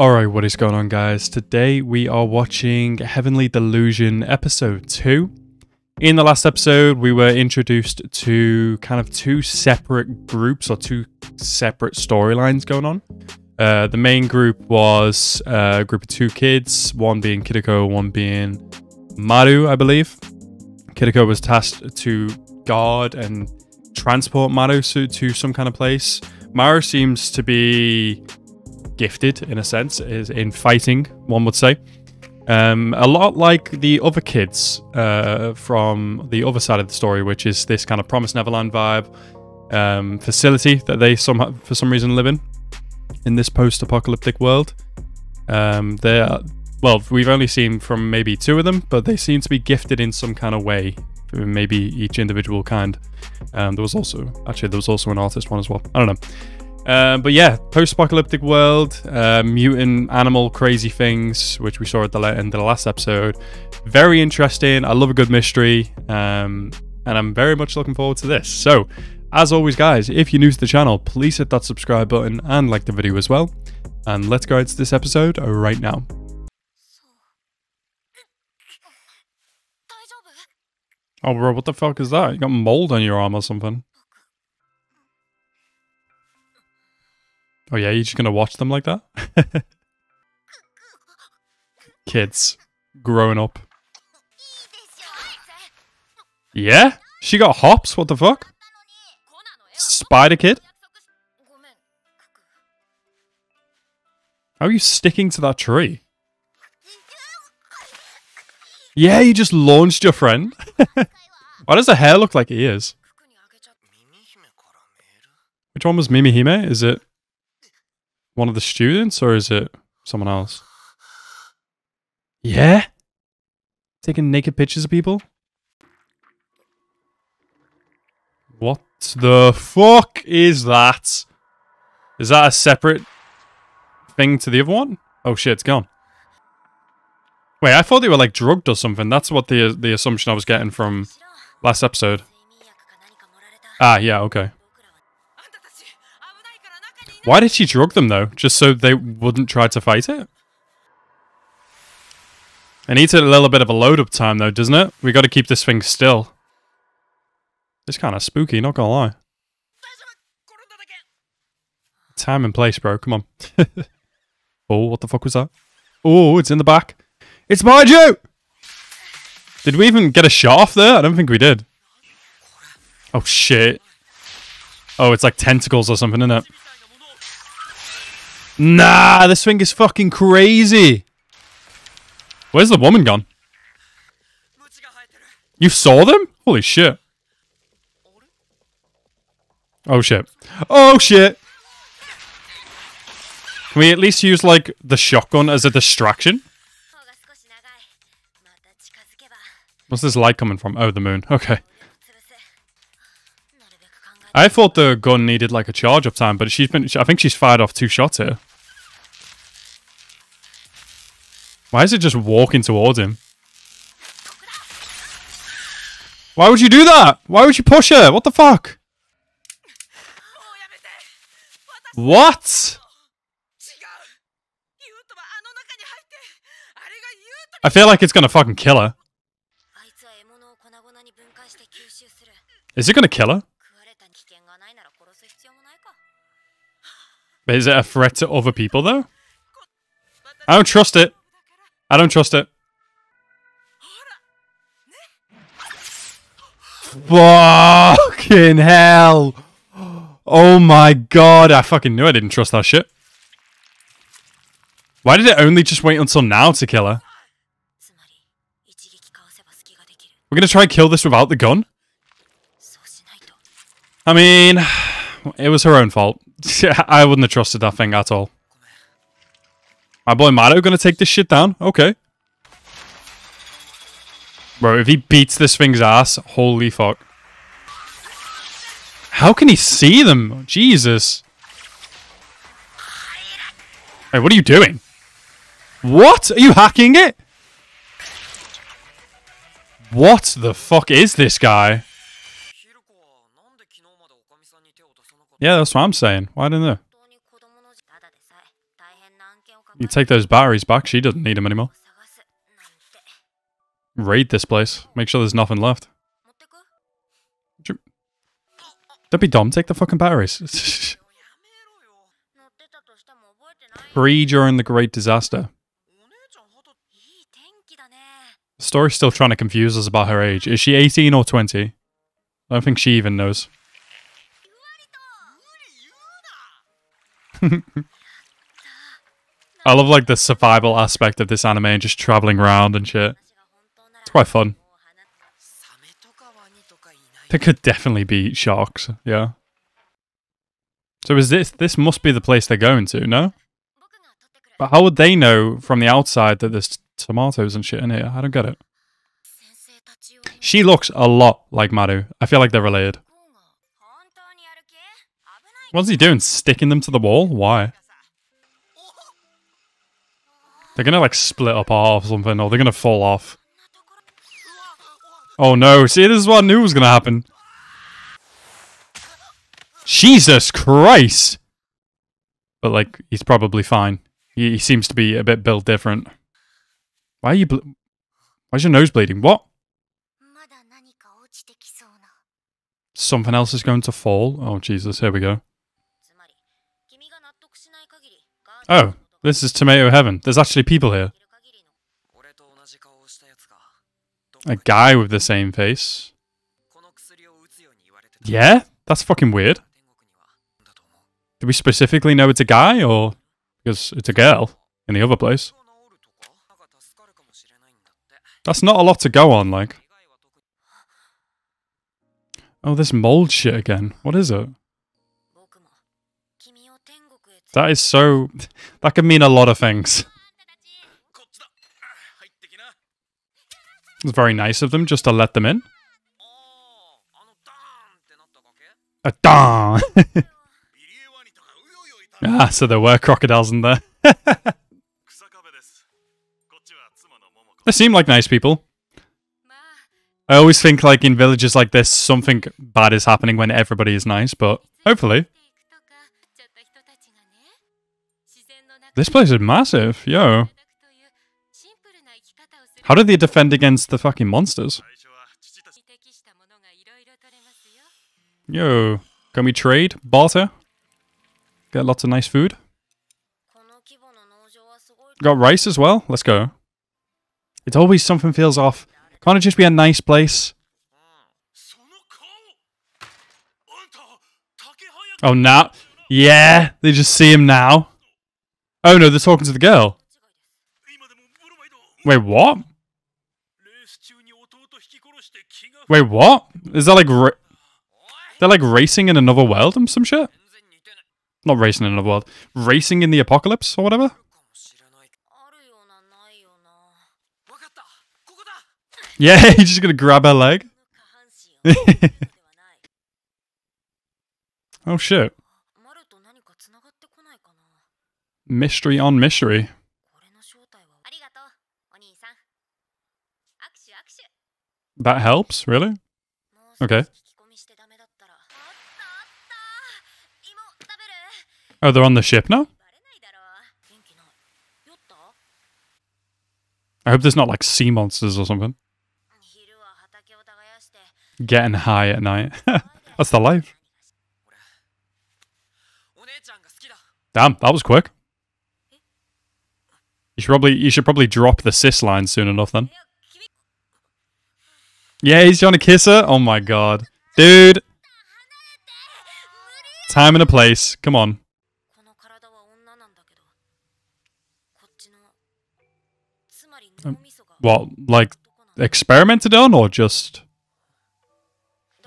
Alright, what is going on, guys? Today we are watching Heavenly Delusion episode 2. In the last episode, we were introduced to kind of two separate groups or two separate storylines going on. The main group was a group of two kids, one being Kiriko, one being Maru, I believe. Kiriko was tasked to guard and transport Maru to some kind of place. Maru seems to be gifted, in a sense, is in fighting, one would say. A lot like the other kids from the other side of the story, which is this kind of Promised Neverland vibe facility that they somehow, for some reason, live in this post-apocalyptic world. Well, we've only seen from maybe two of them, but they seem to be gifted in some kind of way, maybe each individual kind. There was also an artist one as well. I don't know. But yeah, post-apocalyptic world, mutant animal crazy things, which we saw at the end of the last episode. Very interesting. I love a good mystery, and I'm very much looking forward to this. So, as always, guys, if you're new to the channel, please hit that subscribe button and like the video as well. And let's go into this episode right now. Oh, bro, what the fuck is that? You got mold on your arm or something. Oh yeah, you're just gonna watch them like that? Kids. Growing up. Yeah? She got hops? What the fuck? Spider kid? How are you sticking to that tree? Yeah, you just launched your friend. Why does her hair look like ears? Which one was Mimihime? Is it one of the students, or is it someone else? Yeah? Taking naked pictures of people? What the fuck is that? Is that a separate thing to the other one? Oh shit, it's gone. Wait, I thought they were like drugged or something. That's what the assumption I was getting from last episode. Ah, yeah, okay. Why did she drug them, though? Just so they wouldn't try to fight it? It needs a little bit of a load-up time, though, doesn't it? We got to keep this thing still. It's kind of spooky, not gonna lie. Time and place, bro. Come on. Oh, what the fuck was that? Oh, it's in the back. It's my Joe! Did we even get a shot off there? I don't think we did. Oh, shit. Oh, it's like tentacles or something, isn't it? Nah, this thing is fucking crazy. Where's the woman gone? You saw them? Holy shit. Oh shit. Oh shit. Can we at least use like the shotgun as a distraction? What's this light coming from? Oh, the moon. Okay. I thought the gun needed like a charge up time, but I think she's fired off two shots here. Why is it just walking towards him? Why would you do that? Why would you push her? What the fuck? What? I feel like it's gonna fucking kill her. Is it gonna kill her? But is it a threat to other people, though? I don't trust it. I don't trust it. Fucking hell. Oh my god. I fucking knew I didn't trust that shit. Why did it only just wait until now to kill her? We're going to try and kill this without the gun? I mean, it was her own fault. I wouldn't have trusted that thing at all. My boy Mado gonna take this shit down? Okay. Bro, if he beats this thing's ass, holy fuck. How can he see them? Jesus. Hey, what are you doing? What? Are you hacking it? What the fuck is this guy? Yeah, that's what I'm saying. Why didn't they? You take those batteries back, she doesn't need them anymore. Raid this place. Make sure there's nothing left. Don't be dumb, take the fucking batteries. Free during the Great Disaster. The story's still trying to confuse us about her age. Is she 18 or 20? I don't think she even knows. I love like the survival aspect of this anime and just traveling around and shit. It's quite fun. There could definitely be sharks, yeah. So is this must be the place they're going to, no? But how would they know from the outside that there's tomatoes and shit in here? I don't get it. She looks a lot like Maru. I feel like they're related. What's he doing? Sticking them to the wall? Why? They're gonna like split up half or something, or they're gonna fall off. Oh no, see, this is what I knew was gonna happen. Jesus Christ! But like, he's probably fine. He seems to be a bit built different. Why are you why's your nose bleeding? What? Something else is going to fall? Oh Jesus, here we go. Oh, this is tomato heaven. There's actually people here. A guy with the same face. Yeah? That's fucking weird. Do we specifically know it's a guy, or... because it's a girl in the other place. That's not a lot to go on, like. Oh, this mold shit again. What is it? That is so... that could mean a lot of things. It's very nice of them just to let them in. A darn! Ah, so there were crocodiles in there. They seem like nice people. I always think, like, in villages like this, something bad is happening when everybody is nice, but hopefully. This place is massive, yo. How do they defend against the fucking monsters? Yo, can we trade? Barter? Get lots of nice food. Got rice as well? Let's go. It's always something feels off. Can't it just be a nice place? Oh, now. Yeah, they just see him now. Oh no, they're talking to the girl. Wait, what? Wait, what? Is that like... they're like racing in another world or some shit? Not racing in another world. Racing in the apocalypse or whatever? Yeah, he's just gonna grab her leg. Oh shit. Mystery on mystery. That helps, really? Okay. Oh, they're on the ship now? I hope there's not like sea monsters or something. Getting high at night. That's the life. Damn, that was quick. You should probably drop the cis line soon enough then. Yeah, he's trying to kiss her. Oh my god. Dude. Time and a place. Come on. What, like, experimented on, or just...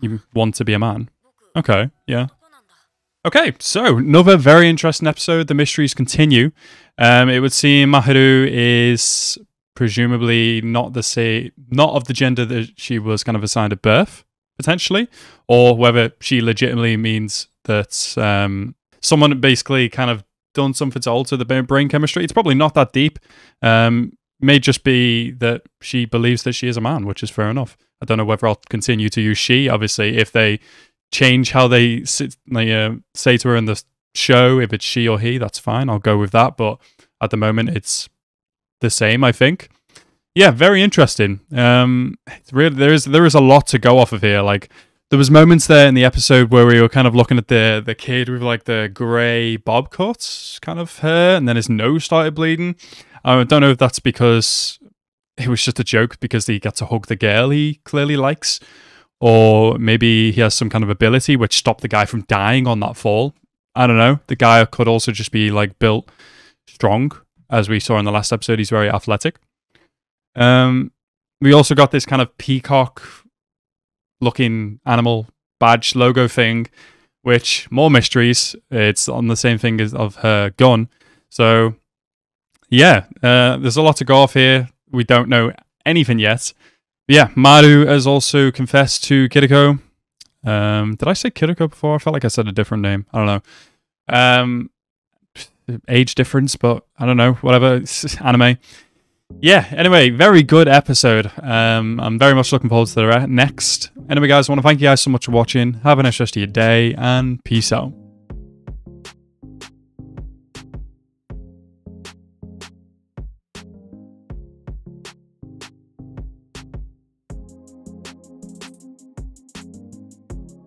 you want to be a man? Okay, yeah. Okay, so, another very interesting episode. The mysteries continue. It would seem Mahiru is... presumably not of the gender that she was kind of assigned at birth, potentially, or whether she legitimately means that someone basically kind of done something to alter the brain chemistry. It's probably not that deep. May just be that she believes that she is a man, which is fair enough. I don't know whether I'll continue to use she. Obviously, if they change how they say to her in the show, if it's she or he, that's fine. I'll go with that, but at the moment it's the same, I think. Yeah, very interesting. It's really, there is a lot to go off of here. Like, there was moments there in the episode where we were kind of looking at the kid with like the grey bob cuts kind of hair, and then his nose started bleeding. I don't know if that's because it was just a joke because he got to hug the girl he clearly likes, or maybe he has some kind of ability which stopped the guy from dying on that fall. I don't know. The guy could also just be like built strong, as we saw in the last episode. He's very athletic. We also got this kind of peacock-looking animal badge logo thing, which, more mysteries. It's on the same thing as of her gun. So, yeah, there's a lot to go off here. We don't know anything yet. But yeah, Maru has also confessed to Kiriko. Did I say Kiriko before? I felt like I said a different name. I don't know. Age difference, but I don't know. Whatever. It's anime. Yeah, anyway, very good episode. I'm very much looking forward to the next. Anyway, guys, I want to thank you guys so much for watching. Have a nice rest of your day, and peace out.